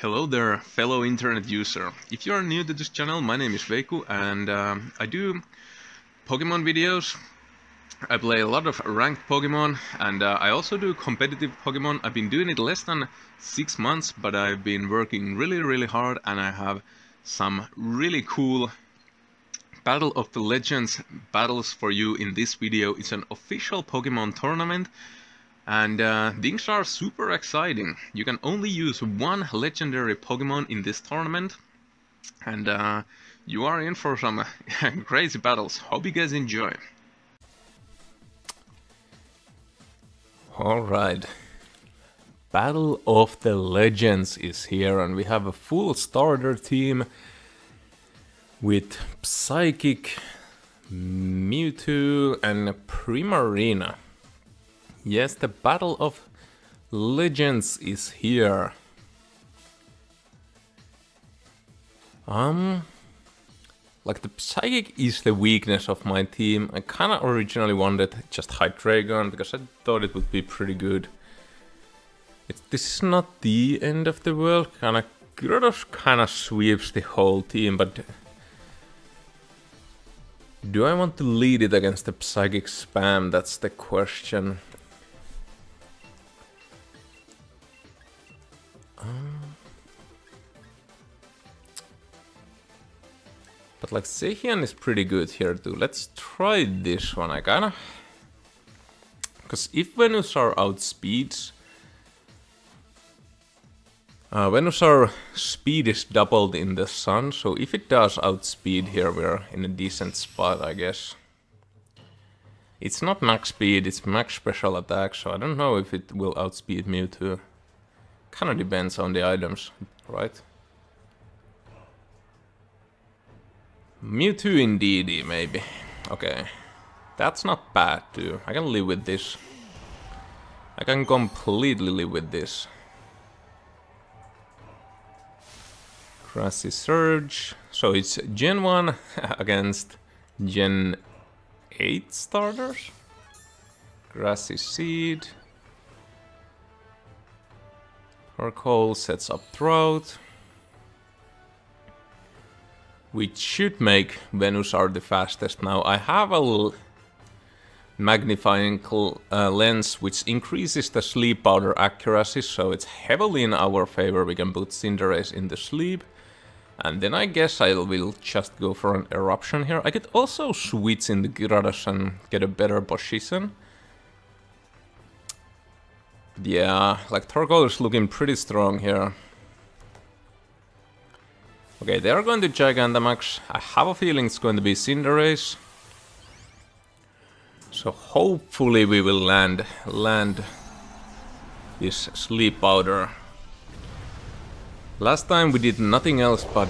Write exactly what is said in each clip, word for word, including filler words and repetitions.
Hello there, fellow internet user. If you are new to this channel, my name is Veikku and um, I do Pokemon videos. I play a lot of ranked Pokemon and uh, I also do competitive Pokemon. I've been doing it less than six months, but I've been working really, really hard and I have some really cool Battle of the Legends battles for you in this video. It's an official Pokemon tournament. And uh, things are super exciting. You can only use one legendary Pokemon in this tournament. And uh, you are in for some crazy battles. Hope you guys enjoy. Alright. Battle of the Legends is here. And we have a full starter team with Psychic, Mewtwo and Primarina. Yes, the Battle of Legends is here. Um, like the Psychic is the weakness of my team. I kind of originally wanted just Hydreigon because I thought it would be pretty good. It's, this is not the end of the world. Kind of Grotos kind of sweeps the whole team, but do I want to lead it against the Psychic spam? That's the question. Um, but like Zacian is pretty good here too. Let's try this one. I kinda, because if Venusaur outspeeds, uh, Venusaur speed is doubled in the sun. So if it does outspeed here, we're in a decent spot, I guess. It's not max speed; it's max special attack. So I don't know if it will outspeed Mewtwo. Kind of depends on the items, right? Mewtwo in D D, maybe. Okay. That's not bad, too. I can live with this. I can completely live with this. Grassy surge. So it's Gen one against Gen eight starters. Grassy seed. Torkoal sets up Drought, which should make Venusaur the fastest now. I have a magnifying uh, lens which increases the sleep powder accuracy, so it's heavily in our favor. We can put Cinderace in the sleep. And then I guess I will just go for an eruption here. I could also switch in the Gyarados and get a better position. Yeah, like Torkoal is looking pretty strong here. Okay, they are going to Gigantamax. I have a feeling it's going to be Cinderace. So hopefully we will land land this sleep powder. Last time we did nothing else but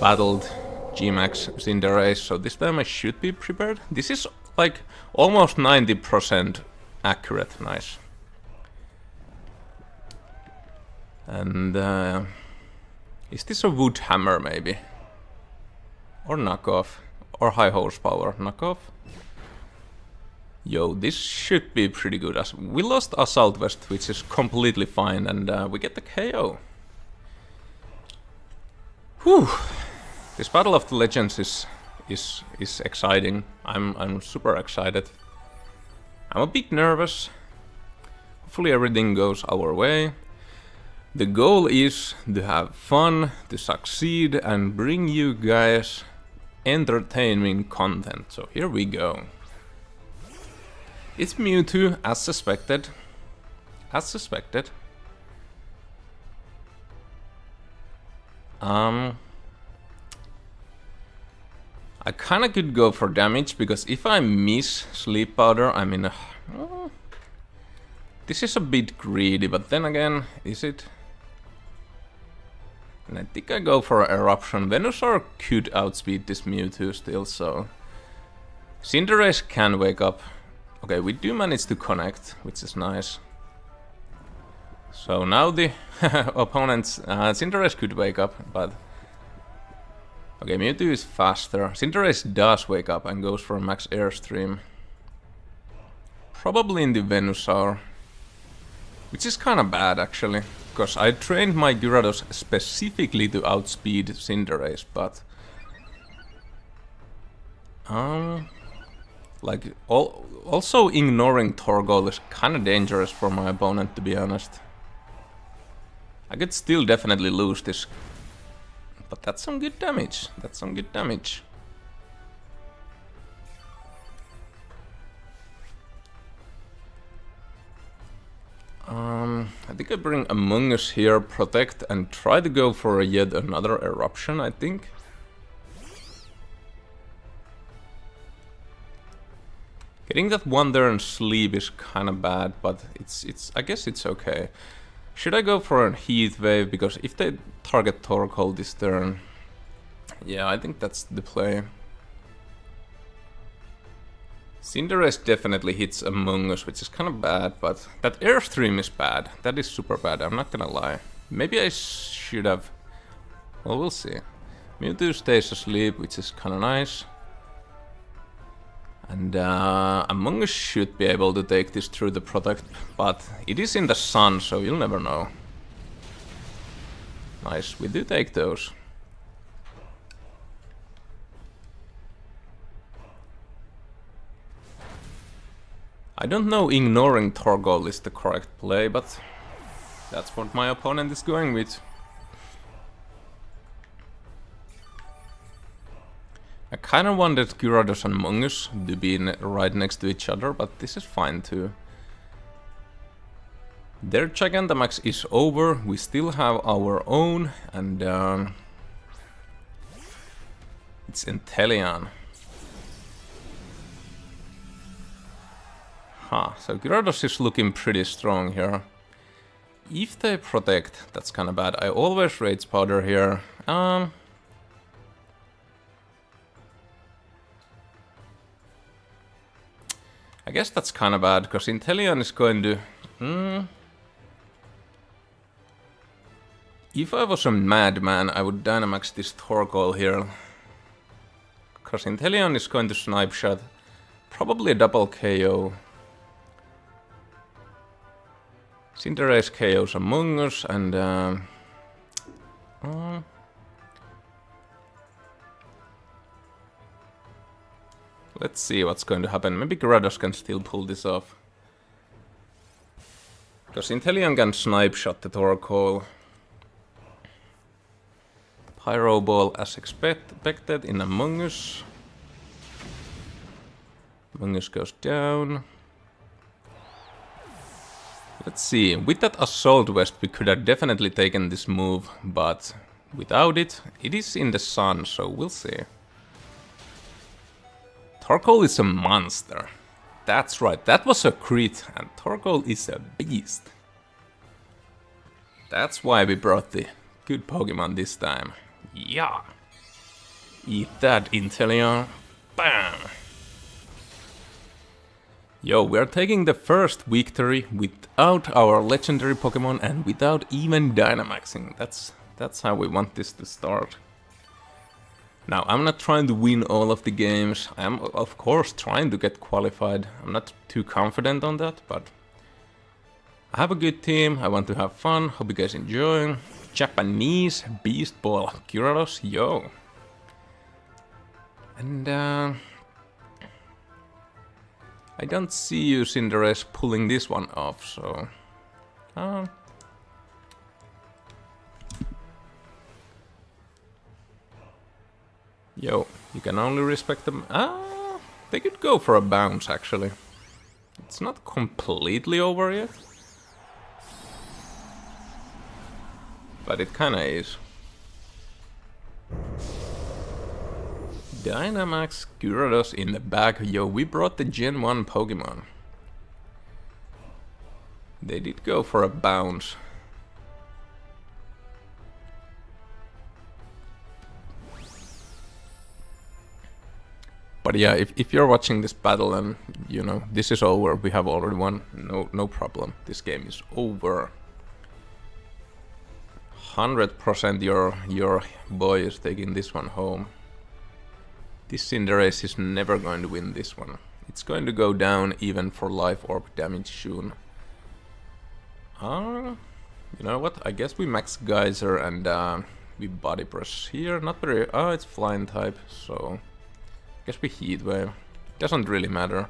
battled G-Max Cinderace, so this time I should be prepared. This is like almost ninety percent accurate, nice. And uh, is this a wood hammer maybe? Or knockoff? Or high horsepower knockoff? Yo, this should be pretty good. We lost Assault Vest, which is completely fine, and uh, we get the K O. Whew! This Battle of the Legends is is is exciting. I'm I'm super excited. I'm a bit nervous. Hopefully everything goes our way. The goal is to have fun, to succeed, and bring you guys entertaining content. So here we go. It's Mewtwo, as suspected. As suspected. Um, I kinda could go for damage, because if I miss Sleep Powder, I'm in a... Uh, this is a bit greedy, but then again, is it? And I think I go for Eruption. Venusaur could outspeed this Mewtwo still, so... Cinderace can wake up. Okay, we do manage to connect, which is nice. So now the opponent's uh, Cinderace could wake up, but... Okay, Mewtwo is faster. Cinderace does wake up and goes for Max Airstream. Probably in the Venusaur. Which is kind of bad, actually. because I trained my Gyarados specifically to outspeed Cinderace, but um, like all, also ignoring Torkoal is kind of dangerous for my opponent, to be honest. I could still definitely lose this, but that's some good damage. That's some good damage. Um, I think I bring Amoonguss here, protect, and try to go for yet another eruption, I think. Getting that one there in sleep is kind of bad, but it's it's. I guess it's okay. Should I go for a heat wave, because if they target Torkoal this turn, yeah, I think that's the play. Cinderace definitely hits Among Us, which is kind of bad, but that Airstream is bad. That is super bad, I'm not gonna lie. Maybe I should have... Well, we'll see. Mewtwo stays asleep, which is kind of nice. And uh, Among Us should be able to take this through the product, but it is in the sun, so you'll never know. Nice, we do take those. I don't know ignoring Torkoal is the correct play, but that's what my opponent is going with. I kinda wanted Gyarados and Mungus to be in, right next to each other, but this is fine too. Their Gigantamax is over, we still have our own, and um, it's Inteleon. Ah, so Gyarados is looking pretty strong here. If they protect, that's kind of bad. I always rage powder here. Um, I guess that's kind of bad because Inteleon is going to. Mm, if I was a madman, I would Dynamax this Torkoal here, because Inteleon is going to Snipe Shot, probably a double K O. Cinderace K Os Among Us, and uh, uh, let's see what's going to happen. Maybe Grados can still pull this off, because Inteleon can Snipe Shot the Torkoal. Pyro Ball as expect expected in Among Us. Among Us goes down. Let's see, with that Assault Vest we could have definitely taken this move, but without it, it is in the sun, so we'll see. Torkoal is a monster. That's right, that was a crit, and Torkoal is a beast. That's why we brought the good Pokemon this time. Yeah! Eat that, Inteleon. Bam! Yo, we're taking the first victory without our legendary Pokemon and without even Dynamaxing. That's that's how we want this to start. Now, I'm not trying to win all of the games. I'm, of course, trying to get qualified. I'm not too confident on that, but I have a good team. I want to have fun. Hope you guys enjoying. Japanese Beast Ball Gyarados, yo. And, uh... I don't see you, Cinderace, pulling this one off, so... Uh. Yo, you can only respect them... Ah, they could go for a bounce, actually. It's not completely over yet. But it kinda is. Dynamax, Gyarados in the back. Yo, we brought the Gen one Pokemon. They did go for a bounce. But yeah, if, if you're watching this battle and, you know, this is over, we have already won. No, no problem. This game is over. one hundred percent your, your boy is taking this one home. This Cinderace is never going to win this one. It's going to go down even for Life Orb damage soon. Uh, You know what? I guess we max Geyser and uh, we Body Press here. Not very... Oh, it's Flying type, so... I guess we Heat Wave. Doesn't really matter.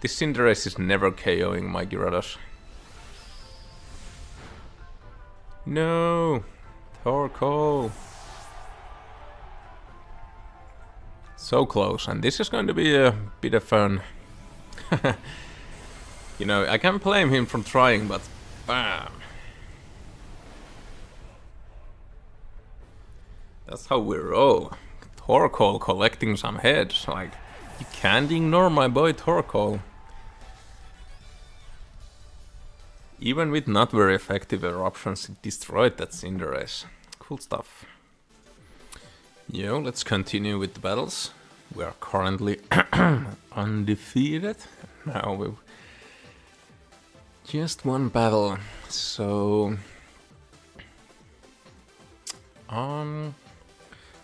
This Cinderace is never KOing my Gyarados. No! Torkoal! So close, and this is going to be a bit of fun. You know, I can't blame him from trying, but bam! That's how we roll. Torkoal collecting some heads, like, you can't ignore my boy Torkoal. Even with not very effective eruptions, it destroyed that Cinderace. Cool stuff. Yo, let's continue with the battles. We are currently undefeated. Now we've just one battle. So um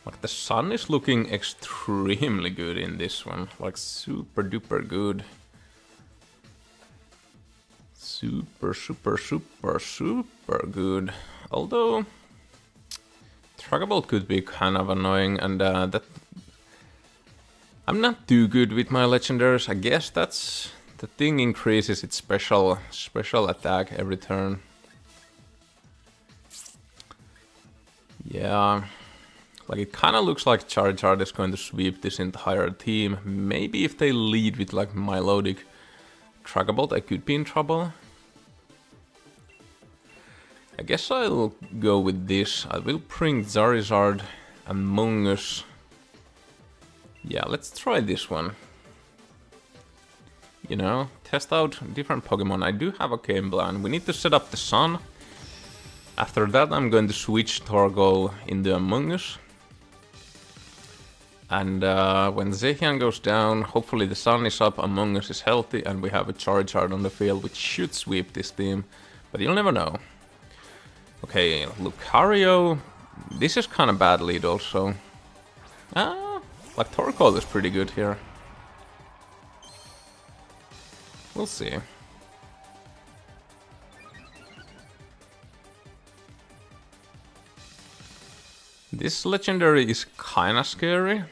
like the sun is looking extremely good in this one. Like super duper good. Super, super, super, super good. Although Dragapult could be kind of annoying, and uh, that I'm not too good with my legendaries. I guess that's the thing, increases its special special attack every turn. Yeah, like it kind of looks like Charizard is going to sweep this entire team. Maybe if they lead with like Milotic Dragapult, I could be in trouble. I guess I'll go with this. I will bring Charizard, Amoonguss. Yeah, let's try this one. You know, test out different Pokemon. I do have a game plan. We need to set up the sun. After that, I'm going to switch Torkoal into Amoonguss. And uh, when Zacian goes down, hopefully the sun is up, Amoonguss is healthy, and we have a Charizard on the field, which should sweep this team. But you'll never know. Okay, Lucario, this is kind of bad lead also. Ah, like Torkoal is pretty good here. We'll see. This legendary is kind of scary,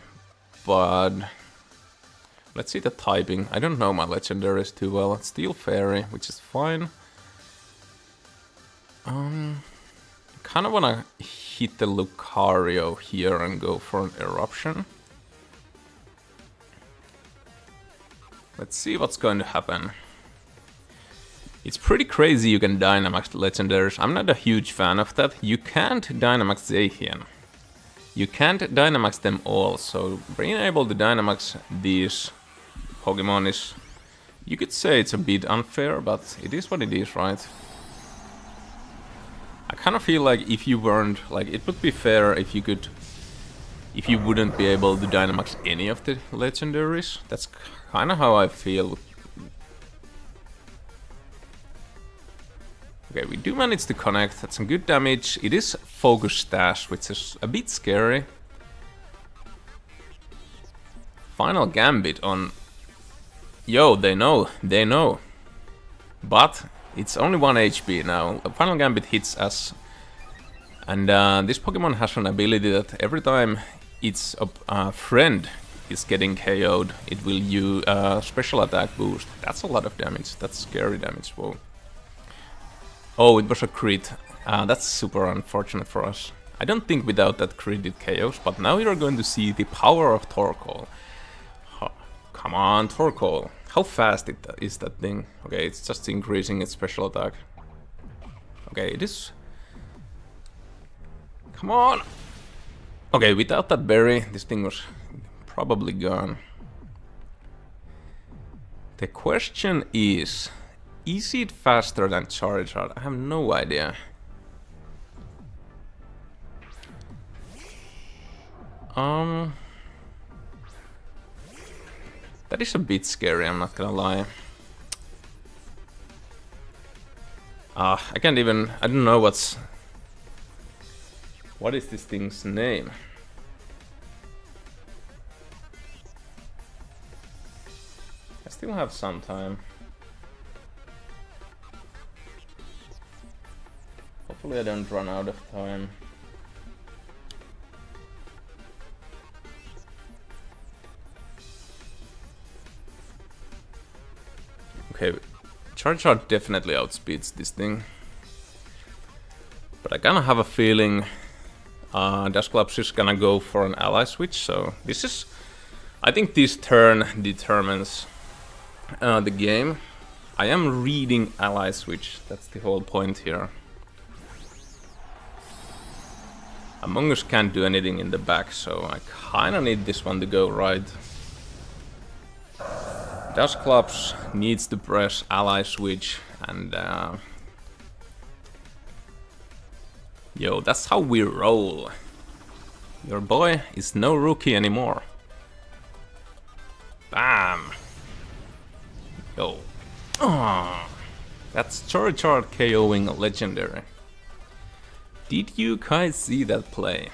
but let's see the typing. I don't know my legendaries too well. It's Steel Fairy, which is fine. Um... Kind of wanna hit the Lucario here and go for an eruption. Let's see what's going to happen. It's pretty crazy you can Dynamax legendaries. I'm not a huge fan of that. You can't Dynamax Zacian. You can't Dynamax them all, so being able to Dynamax these Pokemon is... You could say it's a bit unfair, but it is what it is, right? I kind of feel like if you weren't, like it would be fair if you could, if you wouldn't be able to Dynamax any of the legendaries. That's kind of how I feel. Okay, we do manage to connect, that's some good damage. It is Focus Stash, which is a bit scary. Final Gambit on... Yo, they know, they know. But... it's only one H P now. Final Gambit hits us, and uh, this Pokemon has an ability that every time its uh, friend is getting K O'd, it will use a uh, special attack boost. That's a lot of damage, that's scary damage, whoa. Oh, it was a crit, uh, that's super unfortunate for us. I don't think without that crit it K Os, but now you're going to see the power of Torkoal. Oh, come on, Torkoal. How fast it is that thing? Okay, it's just increasing its special attack. Okay, it is... Come on! Okay, without that berry, this thing was probably gone. The question is... Is it faster than Charizard? I have no idea. Um... That is a bit scary, I'm not gonna lie. Ah, uh, I can't even... I don't know what's... What is this thing's name? I still have some time. Hopefully I don't run out of time. Okay, Charizard definitely outspeeds this thing. But I kinda have a feeling uh, Dusclops is gonna go for an ally switch, so this is... I think this turn determines uh, the game. I am reading ally switch, that's the whole point here. Amoonguss can't do anything in the back, so I kinda need this one to go right. Dusclops needs to press ally switch, and uh, yo, that's how we roll. Your boy is no rookie anymore. Bam! Yo. Oh, that's Charizard KOing legendary. Did you guys see that play?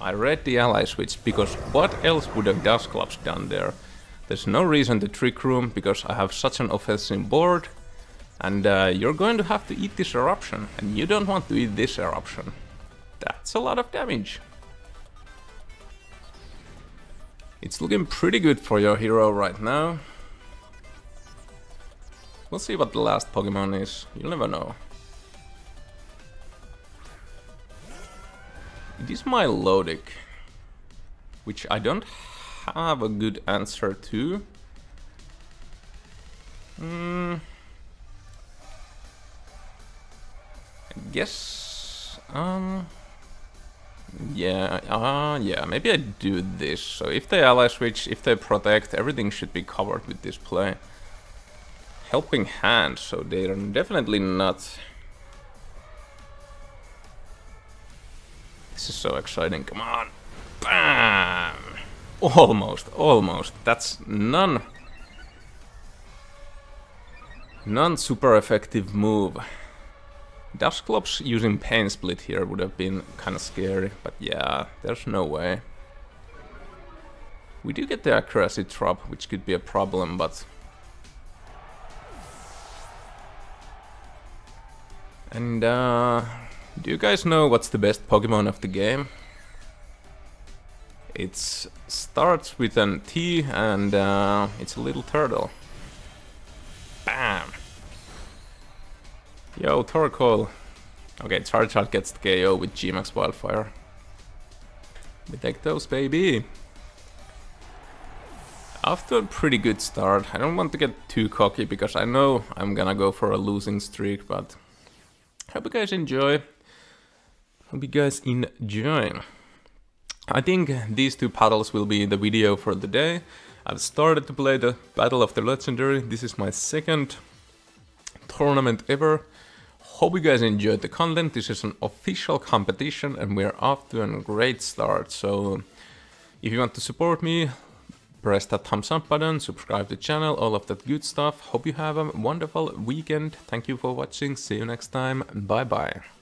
I read the ally switch because what else would have Dusclops done there? There's no reason to trick room because I have such an offensive board, and uh, you're going to have to eat this eruption, and you don't want to eat this eruption. That's a lot of damage. It's looking pretty good for your hero right now. We'll see what the last Pokemon is, you'll never know. It is Milotic, which I don't have a good answer to. Mm. I guess... Um, yeah, uh, yeah, maybe I do this. So if they ally switch, if they protect, everything should be covered with this play. Helping hand, so they are definitely not. This is so exciting, come on. Bam! Almost, almost. That's none. Non super effective move. Dusclops using Pain Split here would have been kind of scary, but yeah, there's no way. We do get the accuracy drop, which could be a problem, but. And uh, do you guys know what's the best Pokemon of the game? It starts with an T and uh, it's a little turtle. Bam! Yo, Torkoal. Okay, Charizard gets the K O with G-Max Wildfire. We take those, baby! After a pretty good start, I don't want to get too cocky because I know I'm gonna go for a losing streak, but... Hope you guys enjoy. Hope you guys enjoy. I think these two battles will be the video for the day. I've started to play the Battle of the Legendary. This is my second tournament ever. Hope you guys enjoyed the content. This is an official competition and we're off to a great start. So if you want to support me, press that thumbs up button, subscribe to the channel, all of that good stuff. Hope you have a wonderful weekend. Thank you for watching. See you next time. Bye bye.